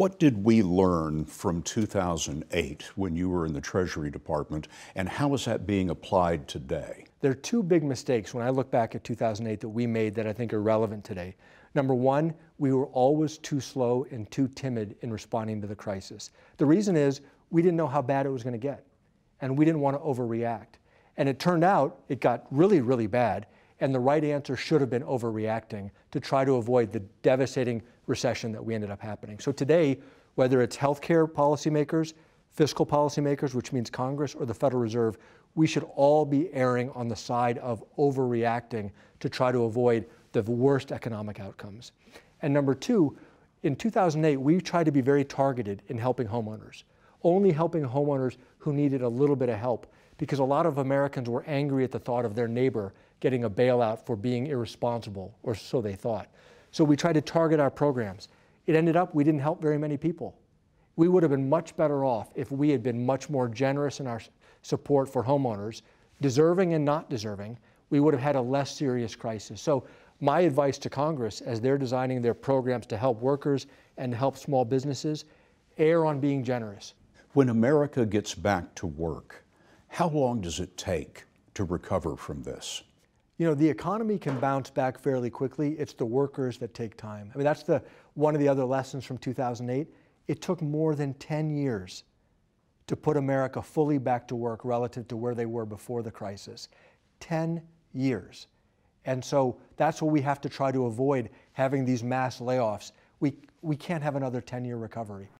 What did we learn from 2008 when you were in the Treasury Department, and how is that being applied today? There are two big mistakes when I look back at 2008 that we made that I think are relevant today. Number one, we were always too slow and too timid in responding to the crisis. The reason is we didn't know how bad it was going to get, and we didn't want to overreact. And it turned out it got really, really bad, and the right answer should have been overreacting to try to avoid the devastating recession that we ended up happening. So today, whether it's healthcare policymakers, fiscal policymakers, which means Congress, or the Federal Reserve, we should all be erring on the side of overreacting to try to avoid the worst economic outcomes. And number two, in 2008, we tried to be very targeted in helping homeowners, only helping homeowners who needed a little bit of help, because a lot of Americans were angry at the thought of their neighbor getting a bailout for being irresponsible, or so they thought. So we tried to target our programs. It ended up we didn't help very many people. We would have been much better off if we had been much more generous in our support for homeowners, deserving and not deserving. We would have had a less serious crisis. So my advice to Congress, as they're designing their programs to help workers and help small businesses, err on being generous. When America gets back to work, how long does it take to recover from this? You know, the economy can bounce back fairly quickly. It's the workers that take time. I mean, that's one of the other lessons from 2008. It took more than 10 years to put America fully back to work relative to where they were before the crisis. 10 years. And so that's what we have to try to avoid, having these mass layoffs. We can't have another 10-year recovery.